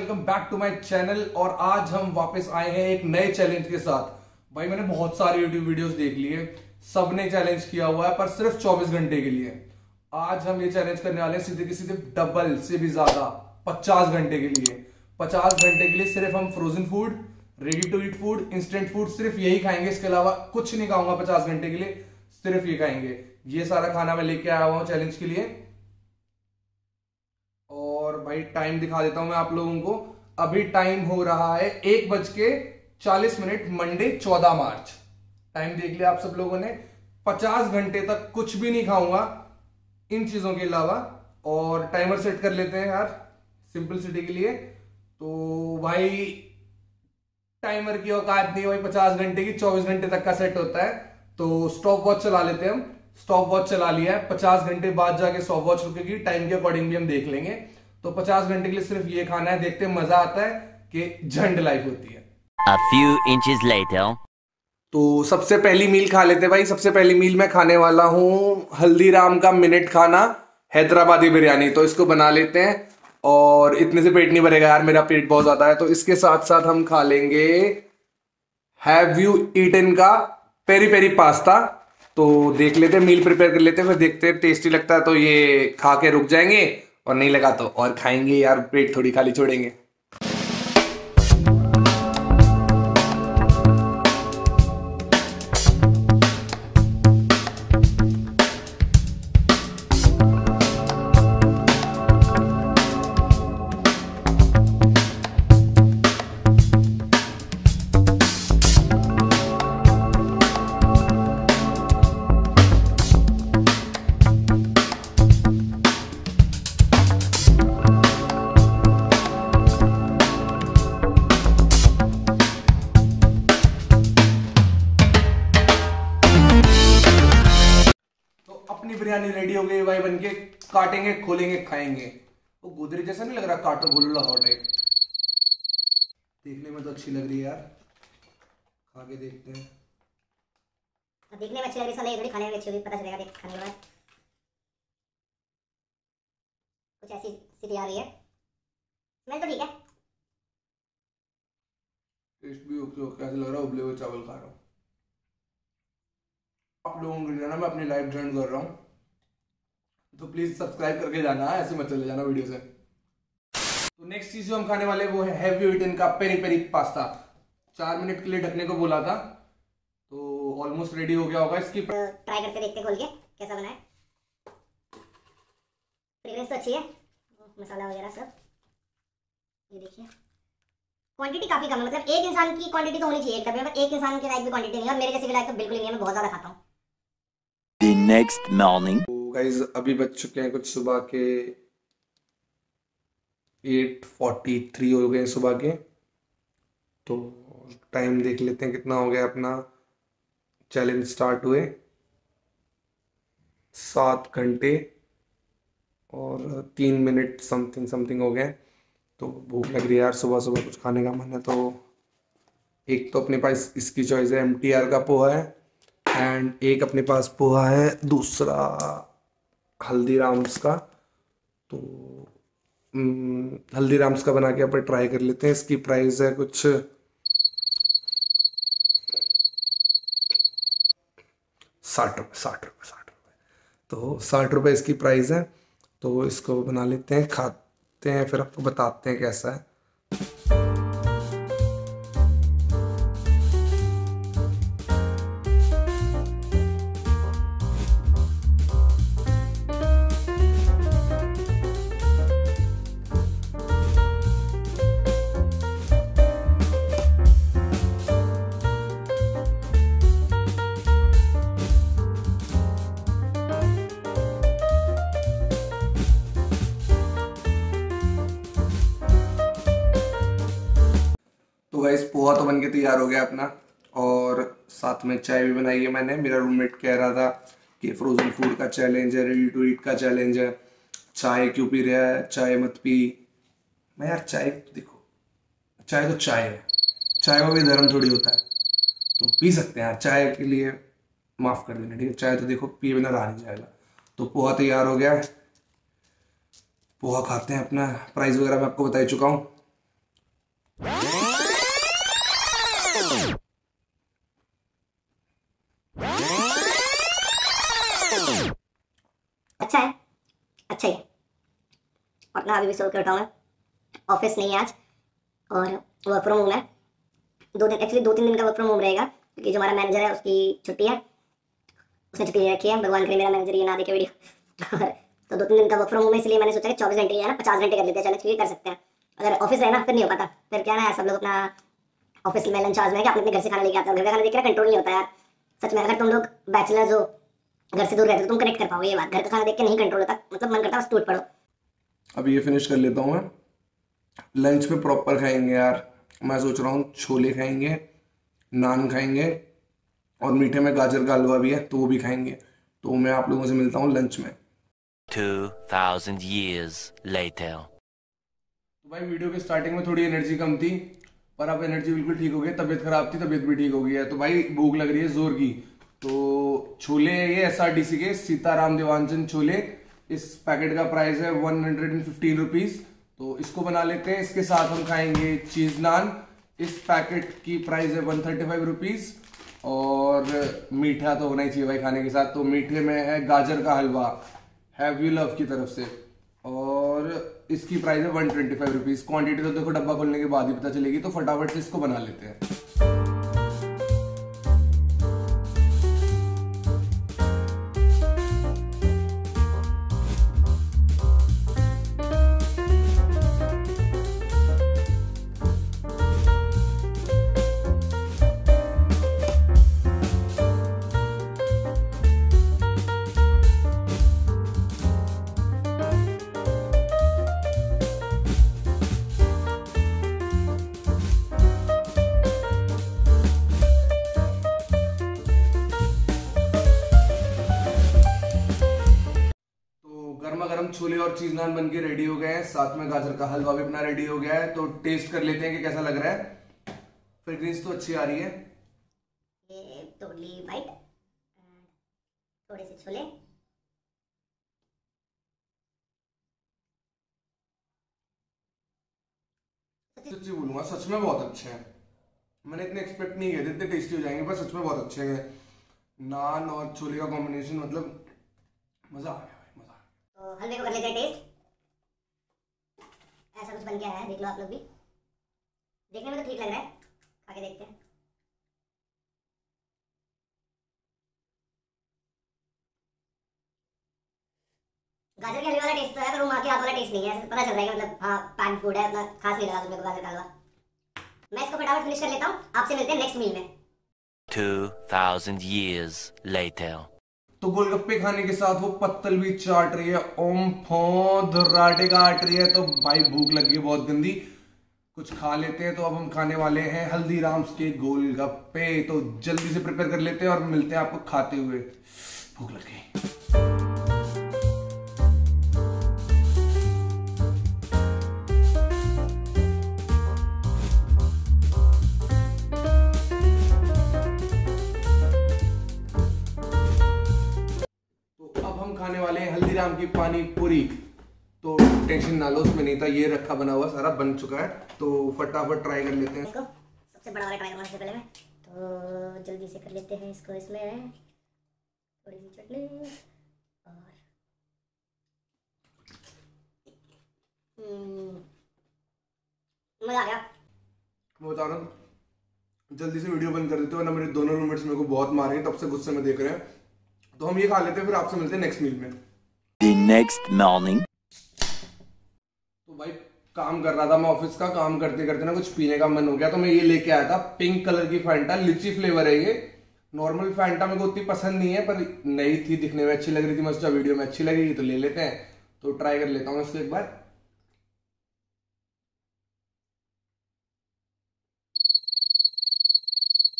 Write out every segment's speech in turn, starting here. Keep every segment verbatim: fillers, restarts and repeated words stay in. Welcome back to my channel. और आज हम वापस आए हैं एक नए चैलेंज के साथ। भाई मैंने बहुत सारे यूट्यूब वीडियोस देख लिए, सबने चैलेंज किया हुआ है पर सिर्फ चौबीस घंटे के लिए। आज हम ये चैलेंज करने वाले हैं सीधे की सीधे डबल से भी ज्यादा पचास घंटे के लिए। पचास घंटे के लिए सिर्फ हम frozen food, ready to eat food, instant food सिर्फ यही खाएंगे। इसके अलावा कुछ नहीं खाऊंगा पचास घंटे के लिए, सिर्फ ये खाएंगे। ये सारा खाना मैं लेके आया हुआ हूँ चैलेंज के लिए। और भाई टाइम दिखा देता हूं मैं आप लोगों को। अभी टाइम हो रहा है एक बज के चालीस मिनट मंडे चौदह मार्च। टाइम देख लिया आप सब लोगों ने। पचास घंटे तक कुछ भी नहीं खाऊंगा इन चीजों के अलावा। और टाइमर सेट कर लेते हैं यार सिंपलिसिटी के लिए। तो भाई टाइमर की औकात नहीं भाई, पचास घंटे की चौबीस घंटे तक का सेट होता है। तो स्टॉप वॉच चला लेते हैं हम। स्टॉप वॉच चला लिया है, पचास घंटे बाद जाके स्टॉप वॉच रुकेगी, टाइम के अकॉर्डिंग भी हम देख लेंगे। तो पचास घंटे के लिए सिर्फ ये खाना है, देखते हैं मजा आता है कि झंड लाइफ होती है। A few inches later. तो सबसे पहली मील खा लेते हैं भाई। सबसे पहली मील मैं खाने वाला हूँ हल्दीराम का मिनट खाना हैदराबादी बिरयानी। तो इसको बना लेते हैं, और इतने से पेट नहीं भरेगा यार, मेरा पेट बहुत ज्यादा है। तो इसके साथ साथ हम खा लेंगे हैव यू ईटन का पेरी पेरी पास्ता। तो देख लेते हैं, मील प्रिपेयर कर लेते हैं, फिर देखते हैं टेस्टी लगता है तो ये खा के रुक जाएंगे, और नहीं लगा तो और खाएंगे यार, पेट थोड़ी खाली छोड़ेंगे। बिरयानी रेडी हो गई भाई बनके, काटेंगे खोलेंगे खाएंगे। वो गुदरी जैसा नहीं लग रहा, काटो गुल्ला हॉट है, देखने में तो अच्छी लग रही है यार, खा के देखते हैं। देखने में अच्छी लग रही साले, खाने में अच्छी होगी पता चलेगा देख खाने के बाद। कुछ ऐसी स्थिति आ रही है, स्मेल तो ठीक है, टेस्ट भी ओके ओके। ऐसा लग रहा है उबले हुए चावल खा रहा हूँ। आप लोगों को जाना मैं अपनी लाइफ ज्वाइन कर रहा हूँ, तो प्लीज सब्सक्राइब करके जाना, ऐसे मत चले जाना वीडियो से। तो नेक्स्ट चीज जो हम खाने वाले वो है हैव यू ईटन का पेरी पेरी पास्ता। चार मिनट के लिए ढकने को बोला था, तो ऑलमोस्ट रेडी हो गया होगा। इसकी तो ट्राई करके देखते खोल के कैसा बना है। फ्रेग्रेंस तो अच्छी है, मसाला वगैरह सब। ये देखिए क्वांटिटी काफी कम है, मतलब एक इंसान की क्वांटिटी तो होनी चाहिए एक डब्बे में, एक इंसान के लायक भी क्वांटिटी नहीं है, और मेरे जैसे के लायक तो बिल्कुल नहीं है, मैं बहुत ज्यादा खाता हूँ। The next morning. गाइस अभी बज चुके हैं कुछ सुबह के आठ बजकर तैंतालीस हो गए सुबह के। तो टाइम देख लेते हैं कितना हो गया अपना चैलेंज स्टार्ट हुए, सात घंटे और तीन मिनट समथिंग समथिंग हो गए। तो भूख लग रही है यार, सुबह सुबह कुछ खाने का मन है। तो एक तो अपने पास इसकी चॉइस है, एम टी आर का पोहा है, एंड एक अपने पास पोहा है, दूसरा हल्दीराम्स का। तो हल्दीराम्स का बना के अपन ट्राई कर लेते हैं। इसकी प्राइस है कुछ साठ रुपये साठ रुपये साठ रुपये तो साठ रुपये इसकी प्राइस है। तो इसको बना लेते हैं, खाते हैं, फिर आपको बताते हैं कैसा है। गाइस पोहा तो बनके तैयार हो गया अपना, और साथ में चाय भी बनाई है मैंने। मेरा रूममेट कह रहा था कि फ्रोजन फूड का चैलेंज है, रेडी टू ईट का चैलेंज है, चाय क्यों पी रहा है, चाय मत पी। मैं यार चाय देखो, चाय तो चाय है, चाय में भी धर्म थोड़ी होता है, तो पी सकते हैं यार, चाय के लिए माफ़ कर देना ठीक है। चाय तो देखो पिए बिना रहा नहीं जाएगा। तो पोहा तैयार हो गया है, पोहा खाते हैं अपना। प्राइस वगैरह मैं आपको बता चुका हूँ। अच्छा है, अच्छा ही है। अपना अभी भी सोल्व करता हूँ मैं। ऑफिस नहीं है आज और वर्क फ्रॉम होम है। दो दिन एक्चुअली दो तीन दिन का वर्क फ्रॉम होम रहेगा क्योंकि जो हमारा मैनेजर है उसकी छुट्टी है, उसने छुट्टी ले रखी है। भगवान करे मेरा मैनेजर ये ना देखे वीडियो। तो दो तीन दिन का वर्क फ्रॉम होम है, इसलिए मैंने सोचा कि चौबीस घंटे है ना पचास घंटे कर लेते हैं। चलो ठीक है, कर सकते हैं। अगर ऑफिस है ना फिर नहीं हो पाता। फिर क्या ना सब लोग अपना ऑफिस में लंच आवर्स में क्या अपने घर से खाना लेके आता है। घर का खाना देख रहा कंट्रोल नहीं होता यार सच में। अगर तुम लोग बैचलर्स हो, घर से दूर रहते हो, तुम कनेक्ट कर पाओगे ये बात। घर का खाना देख के नहीं कंट्रोल होता, मतलब मन करता है बस टूट पड़ो। अब ये फिनिश कर लेता हूँ मैं। लंच पे प्रॉपर खाएंगे यार। मैं सोच रहा हूँ छोले खाएंगे, नान खाएंगे और मीठे में गाजर का हलवा भी है तो वो भी खाएंगे। तो मैं आप लोगों से मिलता हूँ लंच में। Two thousand years later. तो भाई वीडियो के स्टार्टिंग में थोड़ी एनर्जी कम थी पर अब एनर्जी बिल्कुल ठीक हो गई। तबीयत खराब थी, तबीयत भी ठीक हो गई है। तो भाई भूख लग रही है जोर की। तो छोले ये एस आर टी सी के सीताराम देवान चंद छोले, इस पैकेट का प्राइस है one hundred and fifteen rupees. तो इसको बना लेते हैं। इसके साथ हम खाएंगे चीज़ नान, इस पैकेट की प्राइस है वन थर्टी फाइव रुपीज़। और मीठा तो होना ही चाहिए भाई खाने के साथ। तो मीठे में है गाजर का हलवा हैव यू लव की तरफ से और इसकी प्राइस है one twenty five rupees. Quantity तो देखो डब्बा खोलने के बाद ही पता चलेगी। तो फटाफट से इसको बना लेते हैं। छोले और चीज नान बन के रेडी हो गए हैं। साथ में गाजर का हलवा भी अपना रेडी हो गया है। तो टेस्ट कर लेते हैं कि कैसा लग रहा है। फ्रेग्रेंस तो अच्छी आ रही है। ये टोटली वाइट, थोड़े से छोले, सच्ची बोलूंगा सच में बहुत अच्छे हैं। मैंने इतने एक्सपेक्ट नहीं किए थे इतने टेस्टी हो जाएंगे, पर सच में बहुत अच्छे हैं। नान और छोले का कॉम्बिनेशन मतलब मजा आ गया। हलवे को कर लेते हैं टेस्ट। ऐसा कुछ बन गया है, देख लो आप लोग भी। देखने में तो ठीक लग रहा है, खा के देखते हैं। गाजर के हलवे वाला टेस्ट तो है पर वो माँ के हाथ वाला टेस्ट नहीं है, पता चल रहा है कि मतलब हाँ पैक्ड फूड है। अपना खास नहीं लगा तुमको गाजर का हलवा। मैं इसको फटाफट फिनिश कर लेता हूँ, आपसे मिलते हैं नेक्स्ट मील में। Two thousand years later. तो गोलगप्पे खाने के साथ वो पत्तल भी चाट रही है, ओम फों धर्राटे काट रही है। तो भाई भूख लगी है बहुत गंदी, कुछ खा लेते हैं। तो अब हम खाने वाले हैं हल्दीराम्स के गोलगप्पे। तो जल्दी से प्रिपेयर कर लेते हैं और मिलते हैं आपको खाते हुए। भूख लग गई। खाने वाले हैं हल्दीराम की पानी पूरी। तो टेंशन ना लो, उसमें नहीं था, ये रखा बना हुआ सारा बन चुका है। तो फटाफट ट्राई कर लेते हैं इसको। सबसे बड़ा वाला ट्राई करने से पहले मैं तो जल्दी से कर लेते हैं इसको। इसमें थोड़ी सी चटनी और मजा आ गया। मैं बता रहा हूँ जल्दी से वीडियो बंद कर देते हो ना, मेरे दोनों रूममेट्स मेरे को बहुत मारे हैं तब से गुस्से में देख रहे हैं। तो हम ये खा लेते हैं, फिर आपसे मिलते हैं नेक्स्ट मील में। The next morning। तो भाई काम कर रहा था मैं ऑफिस का, काम करते करते ना कुछ पीने का मन हो गया। तो मैं ये लेके आया था पिंक कलर की फैंटा, लिची फ्लेवर है ये। नॉर्मल फैंटा मेरे को उतनी पसंद नहीं है पर नई थी, दिखने में अच्छी लग रही थी। मैं सोचा वीडियो में अच्छी लगेगी तो ले लेते हैं। तो ट्राई कर लेता हूँ इसको एक बार।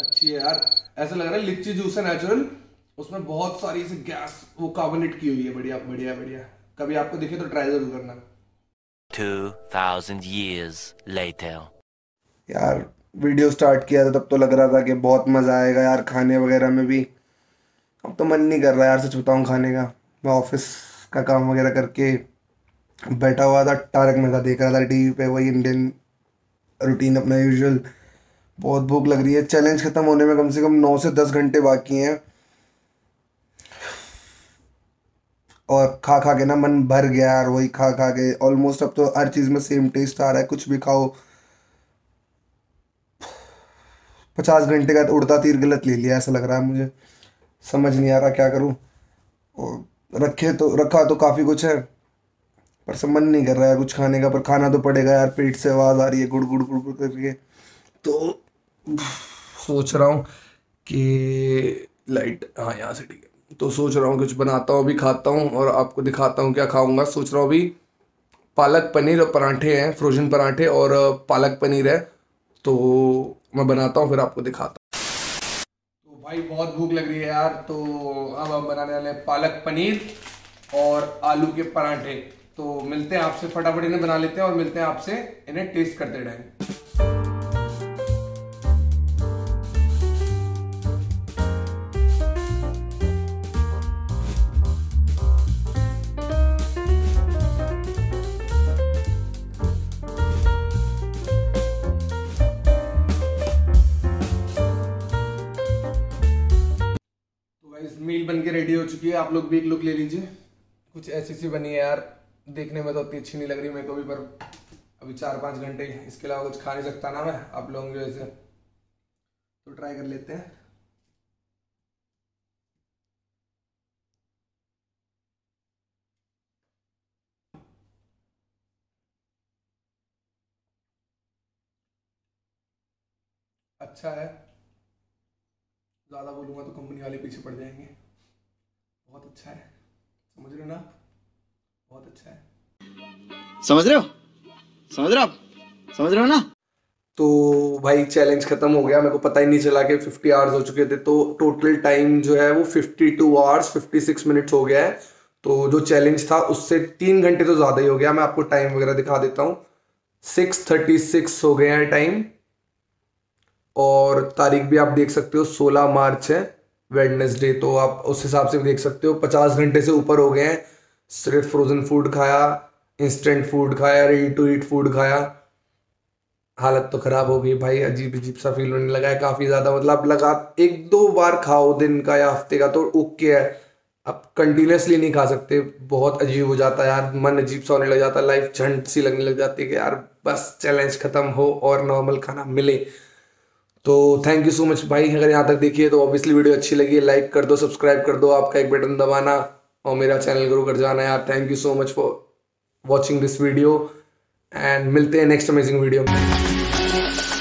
अच्छी है यार, ऐसा लग रहा है लिची जूस है नेचुरल। उसमें बहुत सारी से गैस वो कार्बोनेट की हुई है। बढ़िया बढ़िया बढ़िया। कभी आपको दिखे तो ट्राई जरूर करना। Two thousand years later. यार वीडियो स्टार्ट किया था तब तो लग रहा था कि बहुत मजा आएगा यार खाने वगैरह में भी। अब तो मन नहीं कर रहा यार सच बताऊँ खाने का। मैं ऑफिस का काम वगैरह करके बैठा हुआ था, तारक मेहता देख रहा था टीवी पे, वही इंडियन रूटीन अपना यूजुअल। बहुत भूख लग रही है, चैलेंज ख़त्म होने में कम से कम नौ से दस घंटे बाकी हैं और खा खा के ना मन भर गया यार, वही खा खा के ऑलमोस्ट अब तो हर चीज़ में सेम टेस्ट आ रहा है, कुछ भी खाओ। पचास घंटे का उड़ता तीर गलत ले लिया ऐसा लग रहा है मुझे, समझ नहीं आ रहा क्या करूँ। और रखे तो रखा तो काफ़ी कुछ है पर सब मन नहीं कर रहा है कुछ खाने का, पर खाना तो पड़ेगा यार, पेट से आवाज़ आ रही है गुड़ गुड़ गुड़ गुड़ करके। तो सोच रहा हूँ कि लाइट, हाँ यहाँ से ठीक है, तो सोच रहा हूँ कुछ बनाता हूँ अभी, खाता हूँ और आपको दिखाता हूँ क्या खाऊंगा। सोच रहा हूँ अभी पालक पनीर और पराठे हैं, फ्रोजन पराठे और पालक पनीर है, तो मैं बनाता हूँ फिर आपको दिखाता हूँ। तो भाई बहुत भूख लग रही है यार, तो अब हम बनाने वाले हैं पालक पनीर और आलू के पराठे। तो मिलते हैं आपसे, फटाफट इन्हें बना लेते हैं और मिलते हैं आपसे इन्हें टेस्ट करते टाइम। मील बनके रेडी हो चुकी है, आप लोग भी एक लुक ले लीजिए। कुछ ऐसी सी बनी है यार, देखने में तो उतनी अच्छी नहीं लग रही मेरे को भी, पर अभी चार पाँच घंटे इसके अलावा कुछ खा नहीं सकता ना मैं आप लोगों की वजह से, तो ट्राई कर लेते हैं। अच्छा है, ज़्यादा बोलूँगा तो कंपनी वाले पीछे पड़ जाएंगे। बहुत अच्छा है, समझ रहे हो ना, बहुत अच्छा है, समझ रहे हो समझ रहे हो आप समझ रहे हो ना। तो भाई चैलेंज खत्म हो गया, मेरे को पता ही नहीं चला कि पचास आवर्स हो चुके थे। तो टोटल टाइम जो है वो बावन आवर्स छप्पन मिनट्स हो गया है। तो जो चैलेंज था उससे तीन घंटे तो ज़्यादा ही हो गया। मैं आपको टाइम वगैरह दिखा देता हूँ, सिक्स थर्टी सिक्स हो गया है टाइम और तारीख भी आप देख सकते हो सोलह मार्च है, वेडनेसडे, तो आप उस हिसाब से भी देख सकते हो। पचास घंटे से ऊपर हो गए हैं, सिर्फ फ्रोजन फूड खाया, इंस्टेंट फूड खाया, रेडी टू ईट फूड खाया। हालत तो ख़राब हो गई भाई, अजीब अजीब सा फील होने लगा है काफ़ी ज़्यादा। मतलब लगा एक दो बार खाओ दिन का या हफ्ते का तो ओके है, आप कंटिन्यूसली नहीं खा सकते, बहुत अजीब हो जाता है यार, मन अजीब सा होने लग जाता है, लाइफ झंड सी लगने लग जाती है कि यार बस चैलेंज ख़त्म हो और नॉर्मल खाना मिले। तो थैंक यू सो मच भाई, अगर यहाँ तक देखिए तो ऑब्वियसली वीडियो अच्छी लगी है, लाइक कर दो, सब्सक्राइब कर दो, आपका एक बटन दबाना और मेरा चैनल ग्रो कर जाना यार। Thank you so much for watching this video and मिलते हैं नेक्स्ट अमेजिंग वीडियो में।